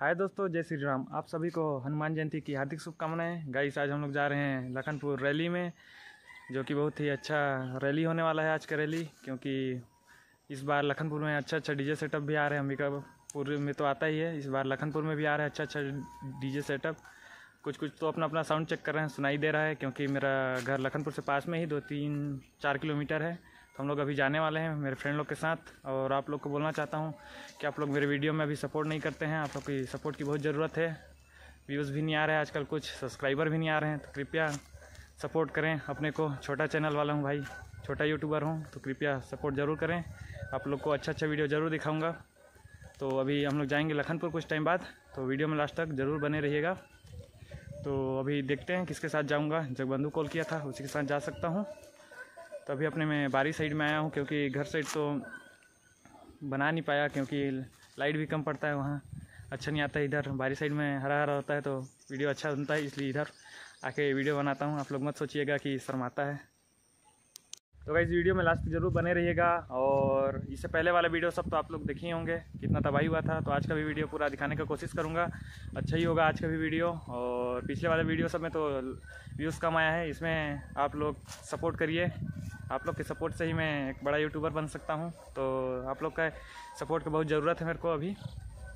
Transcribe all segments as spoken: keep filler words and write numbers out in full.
हाय दोस्तों, जय श्री राम। आप सभी को हनुमान जयंती की हार्दिक शुभकामनाएं। गाइस, आज हम लोग जा रहे हैं लखनपुर रैली में, जो कि बहुत ही अच्छा रैली होने वाला है आज का रैली, क्योंकि इस बार लखनपुर में अच्छा अच्छा डीजे सेटअप भी आ रहे हैं। अंबिकापुर में तो आता ही है, इस बार लखनपुर में भी आ रहा है अच्छा अच्छा डीजे सेटअप। कुछ कुछ तो अपना अपना साउंड चेक कर रहे हैं, सुनाई दे रहा है, क्योंकि मेरा घर लखनपुर से पास में ही दो तीन चार किलोमीटर है। हम लोग अभी जाने वाले हैं मेरे फ्रेंड लोग के साथ, और आप लोग को बोलना चाहता हूं कि आप लोग मेरे वीडियो में अभी सपोर्ट नहीं करते हैं। आप लोग की सपोर्ट की बहुत ज़रूरत है। व्यूज़ भी नहीं आ रहे हैं आजकल, कुछ सब्सक्राइबर भी नहीं आ रहे हैं, तो कृपया सपोर्ट करें अपने को। छोटा चैनल वाला हूं भाई, छोटा यूट्यूबर हूं, तो कृपया सपोर्ट ज़रूर करें। आप लोग को अच्छा अच्छा वीडियो ज़रूर दिखाऊँगा। तो अभी हम लोग जाएँगे लखनपुर कुछ टाइम बाद, तो वीडियो में लास्ट तक ज़रूर बने रहिएगा। तो अभी देखते हैं किसके साथ जाऊँगा। जगबंधु कॉल किया था, उसी के साथ जा सकता हूँ। तो अभी अपने मैं बारी साइड में आया हूँ, क्योंकि घर साइड तो बना नहीं पाया, क्योंकि लाइट भी कम पड़ता है, वहाँ अच्छा नहीं आता है। इधर बारी साइड में हरा हरा होता है तो वीडियो अच्छा बनता है, इसलिए इधर आके वीडियो बनाता हूँ। आप लोग मत सोचिएगा कि शर्माता है। तो गाइस, वीडियो में लास्ट जरूर बने रहिएगा। और इससे पहले वाला वीडियो सब तो आप लोग देखे होंगे, कितना तबाही हुआ था। तो आज का भी वीडियो पूरा दिखाने का कोशिश करूँगा, अच्छा ही होगा आज का भी वीडियो। और पिछले वाले वीडियो सब में तो व्यूज़ कम आया है, इसमें आप लोग सपोर्ट करिए। आप लोग के सपोर्ट से ही मैं एक बड़ा यूट्यूबर बन सकता हूँ, तो आप लोग का सपोर्ट की बहुत ज़रूरत है मेरे को अभी।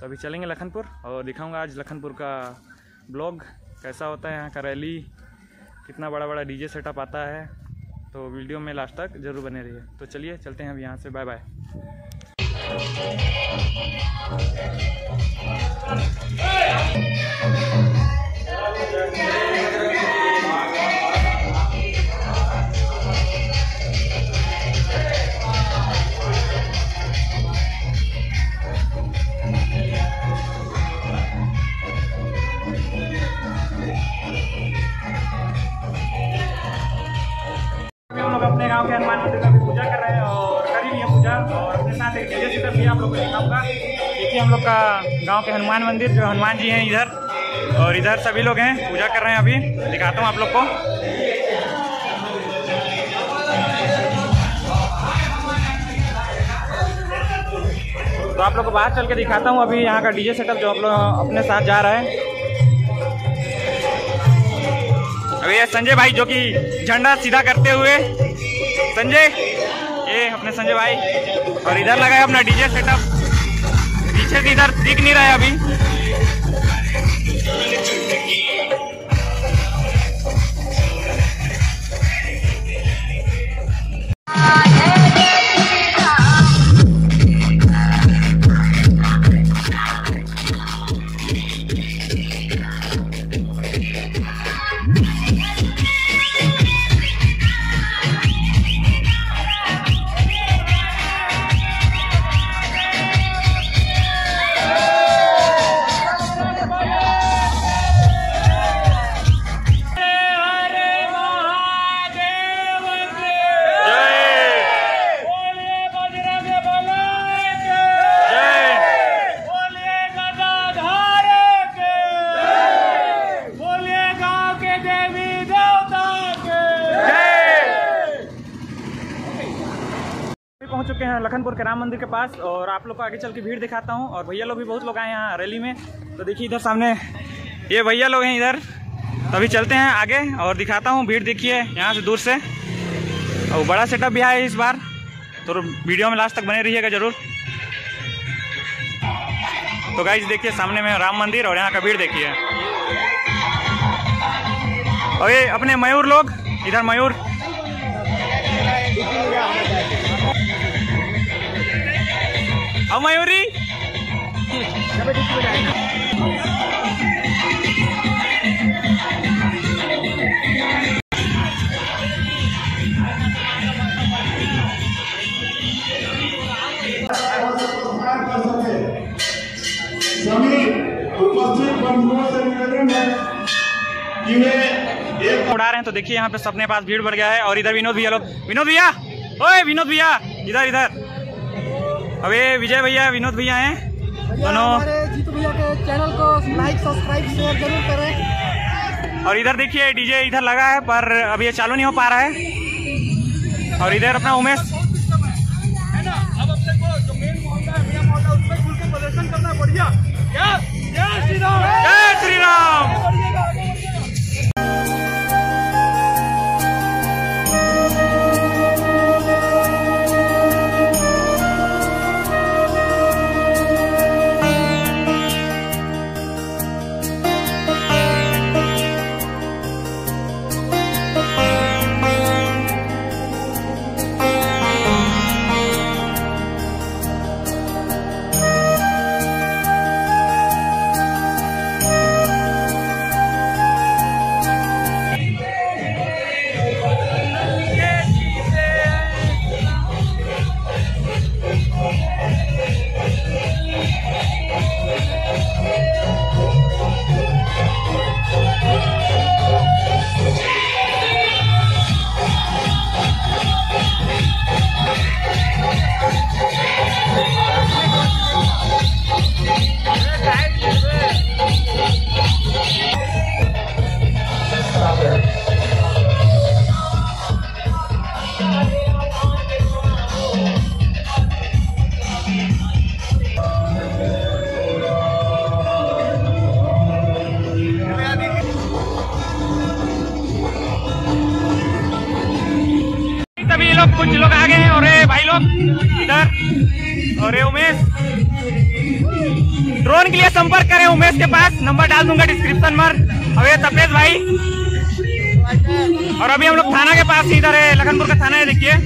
तो अभी चलेंगे लखनपुर, और दिखाऊंगा आज लखनपुर का ब्लॉग कैसा होता है, यहाँ का रैली, कितना बड़ा बड़ा डीजे सेटअप आता है। तो वीडियो में लास्ट तक ज़रूर बने रहिए। तो चलिए चलते हैं अब यहाँ से, बाय बाय। हनुमान मंदिर का भी पूजा कर रहे हैं और कर ही पूजा, और अपने साथ एक डीजे सेटअप भी आप लोग को दिखाऊंगा। देखिए हम लोग का गांव के हनुमान मंदिर, जो हनुमान जी हैं इधर, और इधर सभी लोग हैं, पूजा कर रहे हैं। अभी दिखाता हूं आप लोग को। तो आप लोग को बाहर चल के दिखाता हूँ अभी यहाँ का डीजे सेटअप, जो आप लोग अपने साथ जा रहा है। अभी ये संजय भाई, जो कि झंडा सीधा करते हुए, संजय ये अपने संजय भाई, और इधर लगा है अपना डीजे सेटअप। पीछे से इधर दिख नहीं रहा है अभी। चुके हैं लखनपुर के राम मंदिर के पास, और आप लोग को आगे चल के भीड़ दिखाता हूं। और भैया लोग भी बहुत लोग आए यहाँ रैली में। तो देखिए इधर सामने ये भैया लोग हैं इधर। तो अभी चलते हैं आगे और दिखाता हूं भीड़। देखिए यहाँ से दूर से, और बड़ा सेटअप भी आया है इस बार। तो वीडियो में लास्ट तक बने रहिएगा जरूर। तो गाइस देखिए सामने में राम मंदिर, और यहाँ का भीड़ देखिए। और ये अपने मयूर लोग इधर, मयूर मयूरी। उड़ा रहे हैं। तो देखिए यहाँ पे सबने पास भीड़ बढ़ गया है। और इधर विनोद भैया लोग, विनोद भैया, ओए विनोद भैया इधर इधर। अबे विजय भैया, विनोद भैया हैं दोनों। हमारे जीतू भैया के चैनल को लाइक, सब्सक्राइब, शेयर जरूर करें। और इधर देखिए डीजे इधर लगा है, पर अभी ये चालू नहीं हो पा रहा है। और इधर अपना उमेश, अब अपने को जो मेन मोहल्ला है, मेरा मोहल्ला, उसमें खुल के प्रदर्शन करना, बढ़िया। यस यस अरे उमेश, ड्रोन के लिए संपर्क करें उमेश के पास, नंबर डाल दूंगा डिस्क्रिप्शन में। अब ये तपेश भाई, और अभी हम लोग थाना के पास, इधर है लखनपुर का थाना है, देखिए।